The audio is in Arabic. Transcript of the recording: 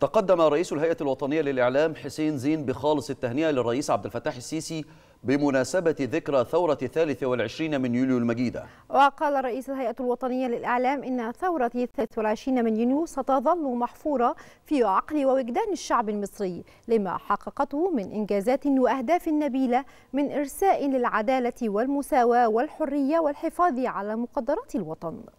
تقدم رئيس الهيئة الوطنية للإعلام حسين زين بخالص التهنئة للرئيس عبد الفتاح السيسي بمناسبة ذكرى ثورة 23 من يوليو المجيدة. وقال رئيس الهيئة الوطنية للإعلام إن ثورة 23 من يونيو ستظل محفورة في عقل ووجدان الشعب المصري لما حققته من إنجازات وأهداف نبيلة من إرساء للعدالة والمساواة والحرية والحفاظ على مقدرات الوطن.